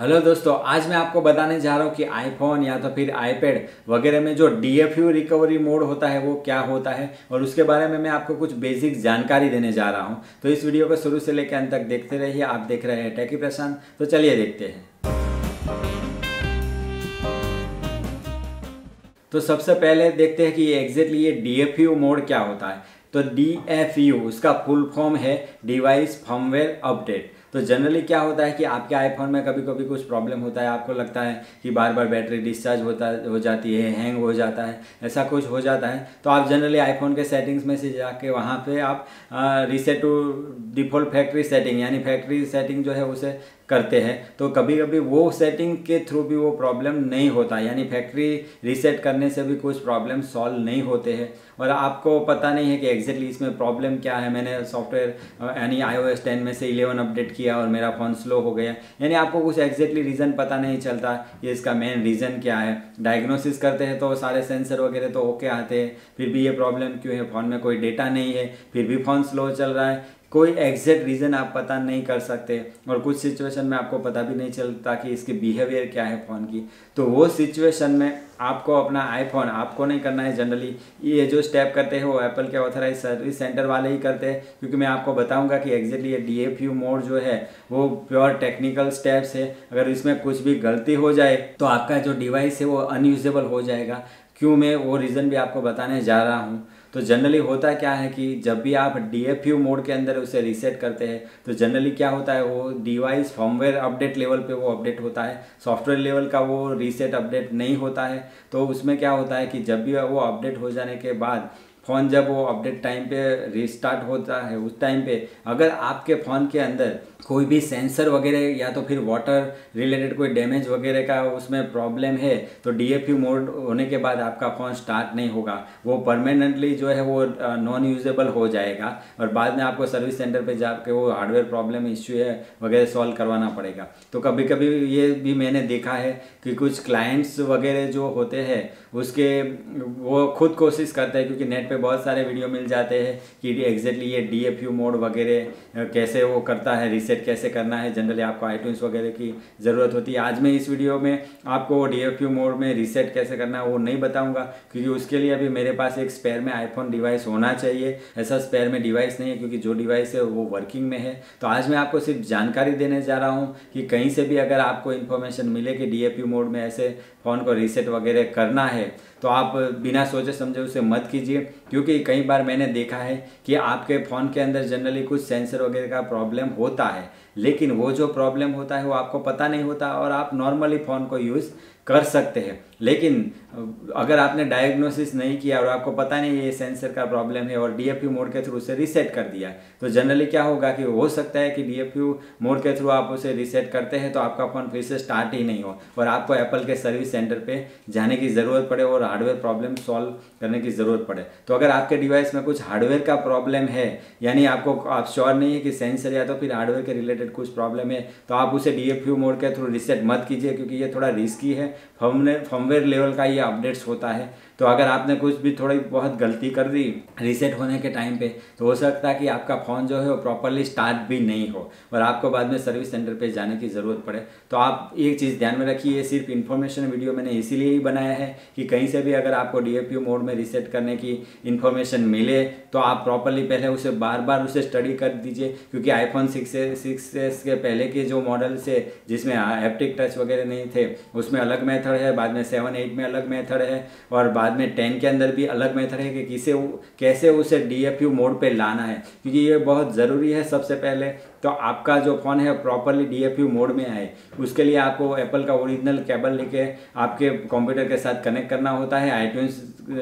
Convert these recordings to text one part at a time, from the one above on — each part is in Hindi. हेलो दोस्तों, आज मैं आपको बताने जा रहा हूँ कि आईफोन या तो फिर आईपैड वगैरह में जो DFU रिकवरी मोड होता है वो क्या होता है और उसके बारे में मैं आपको कुछ बेसिक जानकारी देने जा रहा हूँ। तो इस वीडियो को शुरू से लेकर अंत तक देखते रहिए। आप देख रहे हैं टेकी प्रशांत, तो चलिए देखते हैं। तो सबसे पहले देखते हैं कि एग्जैक्टली ये DFU मोड क्या होता है। तो DFU उसका फुल फॉर्म है डिवाइस फर्मवेयर अपडेट। तो जनरली क्या होता है कि आपके आईफोन में कभी कभी कुछ प्रॉब्लम होता है, आपको लगता है कि बार बार बैटरी डिस्चार्ज हो जाती है, हैंग हो जाता है, ऐसा कुछ हो जाता है। तो आप जनरली आईफोन के सेटिंग्स में से जाके वहाँ पे आप reset to default factory setting यानी फैक्ट्री सेटिंग जो है उसे करते हैं। तो कभी कभी वो सेटिंग के थ्रू भी वो प्रॉब्लम नहीं होता, यानी फैक्ट्री रीसेट करने से भी कुछ प्रॉब्लम सॉल्व नहीं होते हैं और आपको पता नहीं है कि एग्जैक्टली इसमें प्रॉब्लम क्या है। मैंने सॉफ्टवेयर यानी iOS 10 में से 11 अपडेट किया और मेरा फ़ोन स्लो हो गया, यानी आपको कुछ एग्जैक्टली रीज़न पता नहीं चलता ये इसका मेन रीज़न क्या है। डायग्नोसिस करते हैं तो सारे सेंसर वगैरह तो ओके आते हैं, फिर भी ये प्रॉब्लम क्यों है, फ़ोन में कोई डेटा नहीं है, फिर भी फ़ोन स्लो चल रहा है, कोई एग्जैक्ट रीज़न आप पता नहीं कर सकते और कुछ सिचुएशन में आपको पता भी नहीं चलता कि इसकी बिहेवियर क्या है फ़ोन की। तो वो सिचुएशन में आपको अपना आईफोन, आपको नहीं करना है, जनरली ये जो स्टेप करते हैं वो एप्पल के ऑथराइज सर्विस सेंटर वाले ही करते हैं, क्योंकि मैं आपको बताऊंगा कि एग्जैक्टली ये DFU मोड जो है वो प्योर टेक्निकल स्टेप्स है। अगर इसमें कुछ भी गलती हो जाए तो आपका जो डिवाइस है वो अनयूजेबल हो जाएगा। क्यों, मैं वो रीज़न भी आपको बताने जा रहा हूँ। तो जनरली होता क्या है कि जब भी आप DFU मोड के अंदर उसे रीसेट करते हैं तो जनरली क्या होता है, वो डिवाइस फर्मवेयर अपडेट लेवल पे वो अपडेट होता है, सॉफ्टवेयर लेवल का वो रीसेट अपडेट नहीं होता है। तो उसमें क्या होता है कि जब भी वो अपडेट हो जाने के बाद फ़ोन जब वो अपडेट टाइम पे रिस्टार्ट होता है, उस टाइम पे अगर आपके फ़ोन के अंदर कोई भी सेंसर वगैरह या तो फिर वाटर रिलेटेड कोई डैमेज वगैरह का उसमें प्रॉब्लम है तो DFU मोड होने के बाद आपका फ़ोन स्टार्ट नहीं होगा, वो परमानेंटली जो है वो नॉन यूजेबल हो जाएगा और बाद में आपको सर्विस सेंटर पे जाके वो हार्डवेयर प्रॉब्लम इश्यू है वगैरह सॉल्व करवाना पड़ेगा। तो कभी कभी ये भी मैंने देखा है कि कुछ क्लाइंट्स वगैरह जो होते हैं उसके वो खुद कोशिश करते हैं, क्योंकि नेट पे बहुत सारे वीडियो मिल जाते हैं कि एग्जैक्टली ये DFU मोड वगैरह कैसे वो करता है, रीसेट कैसे करना है। जनरली आपको iTunes वगैरह की ज़रूरत होती है। आज मैं इस वीडियो में आपको वो DFU मोड में रीसेट कैसे करना है वो नहीं बताऊंगा, क्योंकि उसके लिए अभी मेरे पास एक स्पेयर में आईफोन डिवाइस होना चाहिए। ऐसा स्पेयर में डिवाइस नहीं है, क्योंकि जो डिवाइस है वो वर्किंग में है। तो आज मैं आपको सिर्फ जानकारी देने जा रहा हूँ कि कहीं से भी अगर आपको इन्फॉर्मेशन मिले कि DFU मोड में ऐसे फ़ोन को रीसेट वगैरह करना है तो आप बिना सोचे समझे उसे मत कीजिए, क्योंकि कई बार मैंने देखा है कि आपके फ़ोन के अंदर जनरली कुछ सेंसर वगैरह का प्रॉब्लम होता है, लेकिन वो जो प्रॉब्लम होता है वो आपको पता नहीं होता और आप नॉर्मली फ़ोन को यूज़ कर सकते हैं। लेकिन अगर आपने डायग्नोसिस नहीं किया और आपको पता नहीं ये सेंसर का प्रॉब्लम है और DFU मोड के थ्रू उसे रीसेट कर दिया, तो जनरली क्या होगा कि हो सकता है कि DFU मोड के थ्रू आप उसे रीसेट करते हैं तो आपका फ़ोन फिर से स्टार्ट ही नहीं हो और आपको एप्पल के सर्विस सेंटर पे जाने की ज़रूरत पड़े और हार्डवेयर प्रॉब्लम सॉल्व करने की ज़रूरत पड़े। तो अगर आपके डिवाइस में कुछ हार्डवेयर का प्रॉब्लम है, यानी आपको आप श्योर नहीं है कि सेंसर या तो फिर हार्डवेयर के रिलेटेड कुछ प्रॉब्लम है, तो आप उसे DFU मोड के थ्रू रीसेट मत कीजिए, क्योंकि ये थोड़ा रिस्की है। फर्मवेयर लेवल का ये अपडेट्स होता है। तो अगर आपने कुछ भी थोड़ी बहुत गलती कर दी रीसेट होने के टाइम पे तो हो सकता है कि आपका फ़ोन जो है वो प्रॉपरली स्टार्ट भी नहीं हो और आपको बाद में सर्विस सेंटर पे जाने की ज़रूरत पड़े। तो आप एक चीज़ ध्यान में रखिए, ये सिर्फ इन्फॉर्मेशन वीडियो मैंने इसीलिए ही बनाया है कि कहीं से भी अगर आपको DFU मोड में रीसेट करने की इन्फॉर्मेशन मिले तो आप प्रॉपरली पहले उसे बार बार उसे स्टडी कर दीजिए, क्योंकि आईफोन 6s के पहले के जो मॉडल्स है जिसमें हैप्टिक टच वगैरह नहीं थे उसमें अलग मेथड है, बाद में 7, 8 में अलग मेथड है और बाद में 10 के अंदर भी अलग मेथड है कि कैसे उसे DFU मोड पे लाना है। क्योंकि ये बहुत ज़रूरी है, सबसे पहले तो आपका जो फ़ोन है प्रॉपरली DFU मोड में आए, उसके लिए आपको एप्पल का ओरिजिनल केबल लेके आपके कंप्यूटर के साथ कनेक्ट करना होता है, iTunes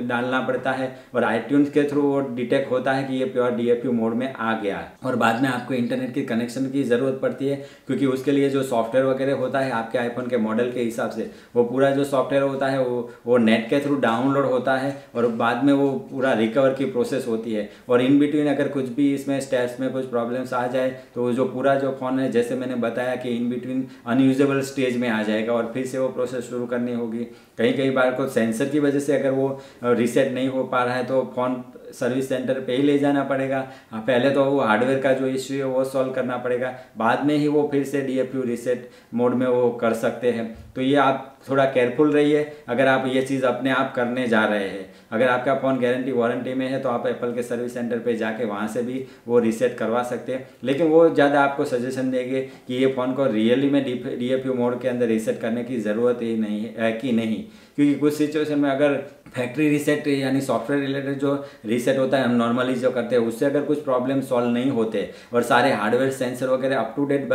डालना पड़ता है और iTunes के थ्रू वो डिटेक्ट होता है कि ये प्योर DFU मोड में आ गया है और बाद में आपको इंटरनेट की कनेक्शन की ज़रूरत पड़ती है, क्योंकि उसके लिए जो सॉफ्टवेयर वगैरह होता है आपके आईफोन के मॉडल के हिसाब से वो पूरा जो सॉफ्टवेयर होता है वो नेट के थ्रू डाउनलोड होता है और बाद में वो पूरा रिकवर की प्रोसेस होती है। और इन बिटवीन अगर कुछ भी इसमें स्टेप्स में कुछ प्रॉब्लम्स आ जाए तो जो पूरा जो फ़ोन है, जैसे मैंने बताया कि इन बिटवीन अनयूजेबल स्टेज में आ जाएगा और फिर से वो प्रोसेस शुरू करनी होगी। कई बार को सेंसर की वजह से अगर वो रीसेट नहीं हो पा रहा है तो फ़ोन सर्विस सेंटर पे ही ले जाना पड़ेगा। पहले तो वो हार्डवेयर का जो इश्यू है वो सॉल्व करना पड़ेगा, बाद में ही वो फिर से DFU रीसेट मोड में वो कर सकते हैं। तो ये आप थोड़ा केयरफुल रहिए अगर आप ये चीज़ अपने आप करने जा रहे हैं। अगर आपका फ़ोन गारंटी वारंटी में है तो आप एप्पल के सर्विस सेंटर पे जाके वहाँ से भी वो रीसेट करवा सकते हैं, लेकिन वो ज़्यादा आपको सजेशन देंगे कि ये फ़ोन को रियली में DFU मोड के अंदर रीसेट करने की ज़रूरत ही नहीं है कि नहीं, क्योंकि कुछ सिचुएशन में अगर फैक्ट्री रीसेट यानी सॉफ्टवेयर रिलेटेड जो रीसेट होता है हम नॉर्मली जो करते हैं उससे अगर कुछ प्रॉब्लम सॉल्व नहीं होते और सारे हार्डवेयर सेंसर वगैरह अप टू डेट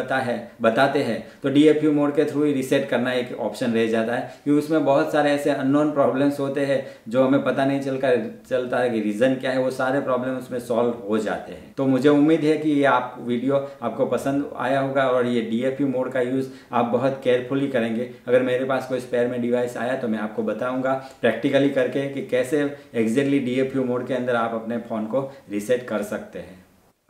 बताते हैं तो DFU मोड के थ्रू ही रीसेट करना एक ऑप्शन रह जाता है, क्योंकि उसमें बहुत सारे ऐसे अननोन प्रॉब्लम्स होते हैं जो हमें पता नहीं चलता है कि रीज़न क्या है, वो सारे प्रॉब्लम उसमें सॉल्व हो जाते हैं। तो मुझे उम्मीद है कि ये आप वीडियो आपको पसंद आया होगा और ये DFU मोड का यूज़ आप बहुत केयरफुली करेंगे। अगर मेरे पास कोई स्पेयर में डिवाइस आया तो मैं आपको बताऊँगा प्रैक्टिकली करके कि कैसे एग्जैक्टली DFU मोड के अंदर आप अपने फ़ोन को रीसेट कर सकते हैं।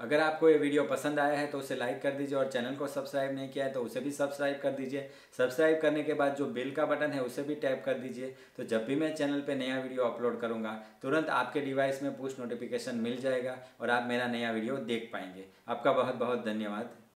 अगर आपको ये वीडियो पसंद आया है तो उसे लाइक कर दीजिए और चैनल को सब्सक्राइब नहीं किया है तो उसे भी सब्सक्राइब कर दीजिए। सब्सक्राइब करने के बाद जो बेल का बटन है उसे भी टैप कर दीजिए, तो जब भी मैं चैनल पे नया वीडियो अपलोड करूँगा तुरंत आपके डिवाइस में पुश नोटिफिकेशन मिल जाएगा और आप मेरा नया वीडियो देख पाएंगे। आपका बहुत बहुत धन्यवाद।